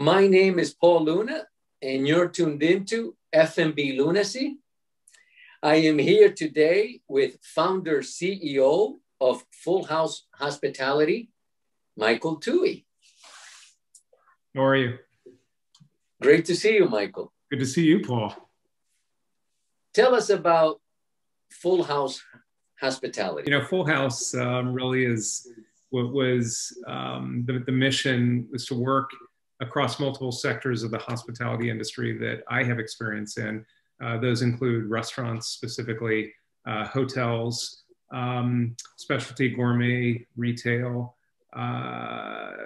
My name is Paul Luna, and you're tuned into F&B Lunacy. I am here today with founder CEO of Full House Hospitality, Michael Tuohy. How are you? Great to see you, Michael. Good to see you, Paul. Tell us about Full House Hospitality. You know, Full House really is what was the mission was to work across multiple sectors of the hospitality industry that I have experience in. Those include restaurants specifically, hotels, specialty gourmet, retail,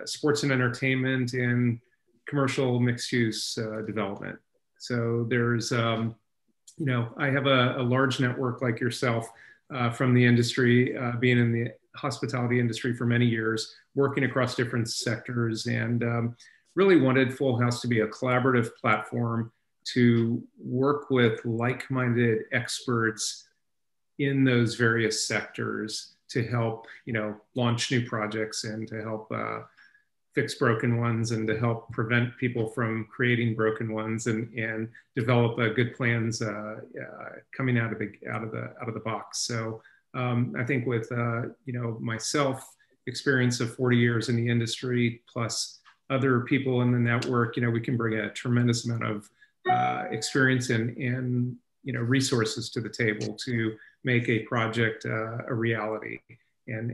sports and entertainment, and commercial mixed-use development. So there's, you know, I have a large network like yourself from the industry, being in the hospitality industry for many years, working across different sectors, and really wanted Full House to be a collaborative platform to work with like-minded experts in those various sectors to help, you know, launch new projects and to help fix broken ones and to help prevent people from creating broken ones and develop good plans coming out of the box. So I think with, you know, myself, experience of 40 years in the industry plus other people in the network, you know, we can bring a tremendous amount of experience and you know, resources to the table to make a project a reality and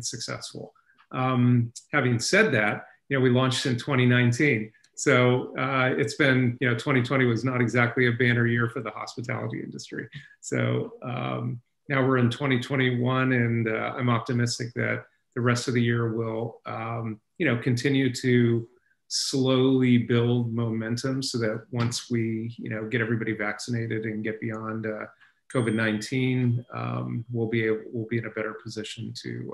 successful. Having said that, you know, we launched in 2019. So it's been, you know, 2020 was not exactly a banner year for the hospitality industry. So now we're in 2021, and I'm optimistic that the rest of the year will, you know, continue to slowly build momentum so that once we, you know, get everybody vaccinated and get beyond COVID-19, we'll be in a better position to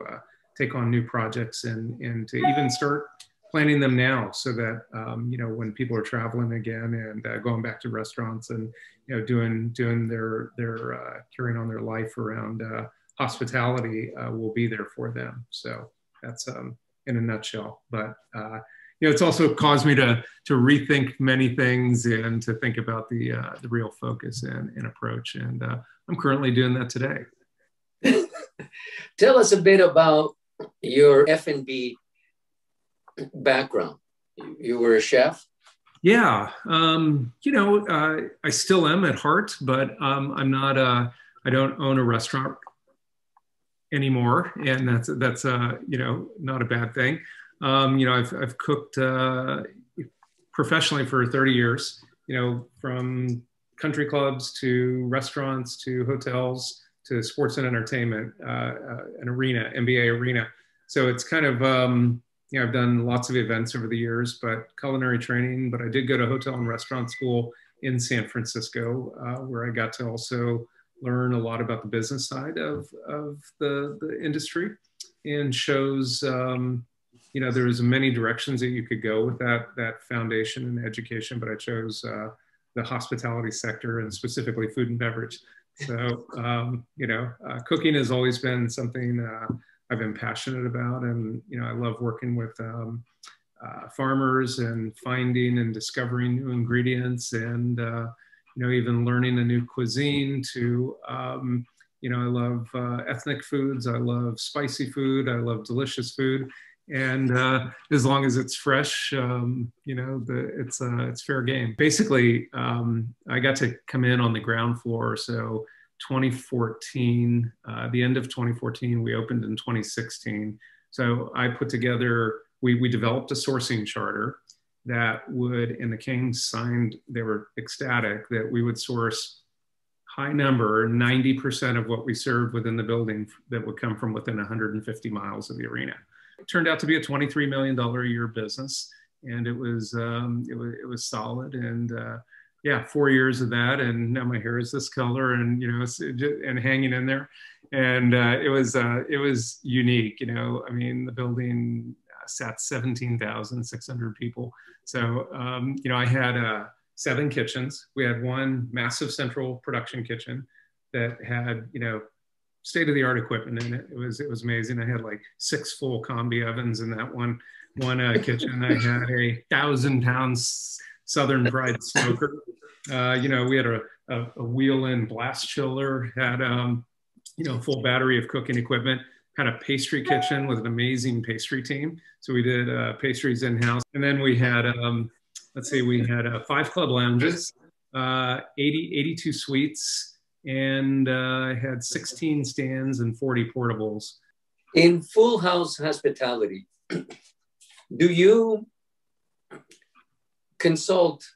take on new projects and to even start planning them now so that, you know, when people are traveling again and going back to restaurants and, you know, doing their carrying on their life around hospitality, will be there for them. So that's in a nutshell, but you know, it's also caused me to rethink many things and to think about the real focus and approach. And I'm currently doing that today. Tell us a bit about your F&B background. You were a chef? Yeah. You know, I still am at heart, but I'm not. I don't own a restaurant anymore, and that's you know, not a bad thing. You know, I've cooked professionally for 30 years, you know, from country clubs to restaurants to hotels to sports and entertainment, an arena, NBA arena. So it's kind of, you know, I've done lots of events over the years, but culinary training, but I did go to hotel and restaurant school in San Francisco, where I got to also learn a lot about the business side of the industry and shows. You know, there was many directions that you could go with that foundation in education, but I chose the hospitality sector and specifically food and beverage. So, you know, cooking has always been something I've been passionate about. And, you know, I love working with farmers and finding and discovering new ingredients and, you know, even learning a new cuisine to, you know, I love ethnic foods. I love spicy food. I love delicious food. And as long as it's fresh, you know, it's fair game. Basically, I got to come in on the ground floor. So 2014, the end of 2014, we opened in 2016. So I put together, we developed a sourcing charter that would, and the Kings signed, they were ecstatic that we would source high number, 90% of what we served within the building that would come from within 150 miles of the arena. It turned out to be a $23 million a year business, and it was solid. And yeah, 4 years of that, and now my hair is this color, and you know, and hanging in there. And it was unique. You know, I mean, the building sat 17,600 people. So you know, I had 7 kitchens. We had one massive central production kitchen that had, you know, state-of-the-art equipment in it. It was amazing. I had like 6 full combi ovens in that one. one kitchen, I had a 1,000-pound Southern fried smoker. You know, we had a wheel-in blast chiller, had, you know, full battery of cooking equipment, had a pastry kitchen with an amazing pastry team. So we did pastries in-house. And then we had, let's see, we had 5 club lounges, 82 suites, and had 16 stands and 40 portables. In Full House Hospitality, do you consult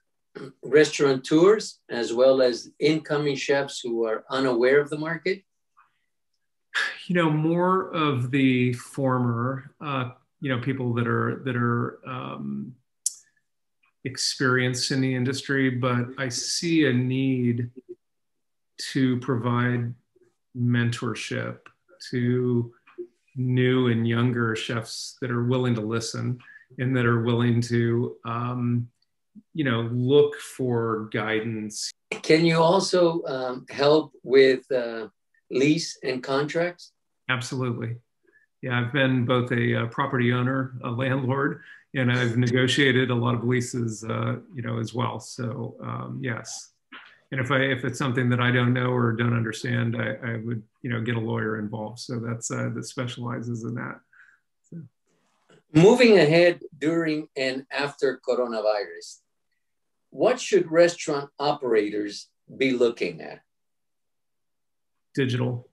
restaurateurs as well as incoming chefs who are unaware of the market? You know, more of the former, you know, people that are experienced in the industry, but I see a need to provide mentorship to new and younger chefs that are willing to listen and that are willing to, you know, look for guidance. Can you also help with lease and contracts? Absolutely. Yeah, I've been both a property owner, a landlord, and I've negotiated a lot of leases, you know, as well. So yes, and if it's something that I don't know or don't understand, I would, you know, get a lawyer involved. So that's that specializes in that. So. Moving ahead during and after coronavirus, what should restaurant operators be looking at? Digital,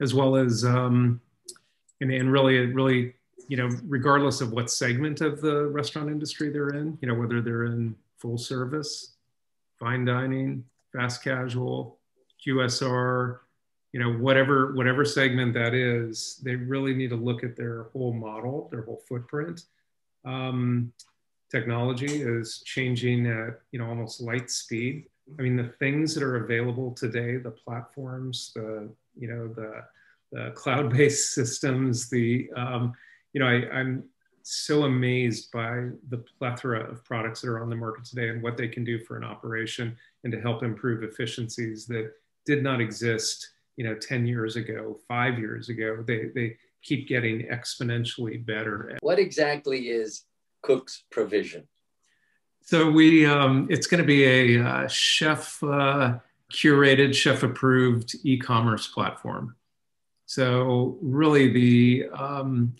as well as, and really, you know, regardless of what segment of the restaurant industry they're in, you know, whether they're in full service, fine dining, fast casual, QSR, you know, whatever segment that is, they really need to look at their whole model, their whole footprint. Technology is changing at, you know, almost light speed. I mean, the things that are available today, the platforms, the, you know, the cloud-based systems, the, you know, I'm so amazed by the plethora of products that are on the market today and what they can do for an operation and to help improve efficiencies that did not exist, you know, 10 years ago, 5 years ago. They keep getting exponentially better. What exactly is Cook's Provision? So we, it's going to be a chef curated, chef approved e-commerce platform. So really the,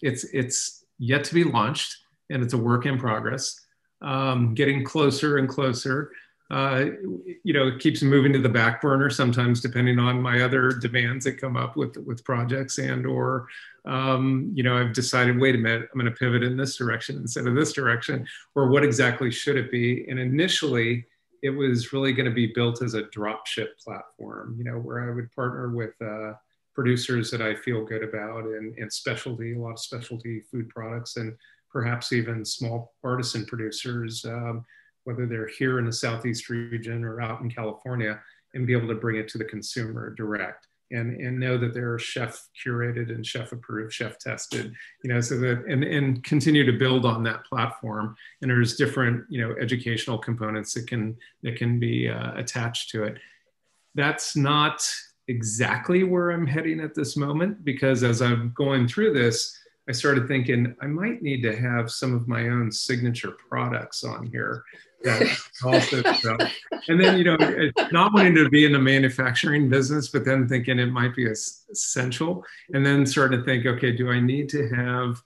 it's yet to be launched and it's a work in progress, getting closer and closer. You know, it keeps moving to the back burner sometimes depending on my other demands that come up with projects and or, you know, I've decided, wait a minute, I'm going to pivot in this direction instead of this direction, or what exactly should it be? And initially it was really going to be built as a dropship platform, you know, where I would partner with producers that I feel good about and specialty, a lot of specialty food products and perhaps even small artisan producers, whether they're here in the Southeast region or out in California, and be able to bring it to the consumer direct and know that they're chef curated and chef approved, chef tested, you know, so that, and continue to build on that platform. And there's different, you know, educational components that can be attached to it. That's not exactly where I'm heading at this moment, because as I'm going through this, I started thinking I might need to have some of my own signature products on here. That also, and then, you know, not wanting to be in the manufacturing business, but then thinking it might be essential. And then started to think, okay, do I need to have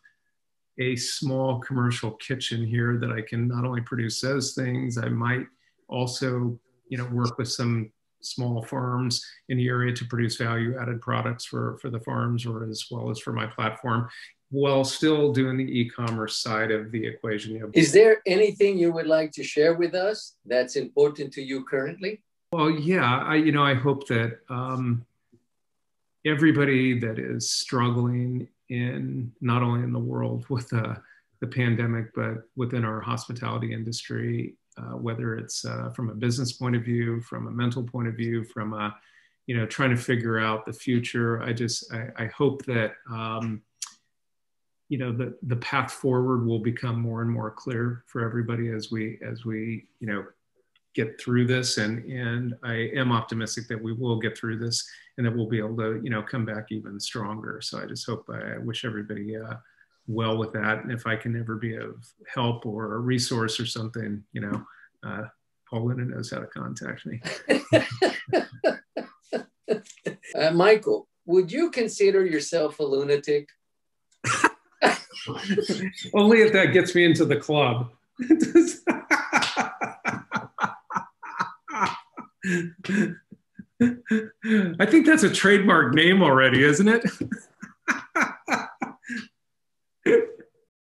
a small commercial kitchen here that I can not only produce those things, I might also, you know, work with some small farms in the area to produce value added products for the farms or as well as for my platform, while still doing the e-commerce side of the equation. Is there anything you would like to share with us that's important to you currently? Well, yeah, you know, I hope that everybody that is struggling in, not only in the world with the pandemic, but within our hospitality industry, whether it's from a business point of view, from a mental point of view, from a, you know, trying to figure out the future. I hope that, you know, the path forward will become more and more clear for everybody as we, you know, get through this. And I am optimistic that we will get through this and that we'll be able to, you know, come back even stronger. So I just hope, I wish everybody well with that. And if I can ever be of help or a resource or something, you know, Paul Luna knows how to contact me. Michael, would you consider yourself a lunatic? Only if that gets me into the club. I think that's a trademark name already, isn't it?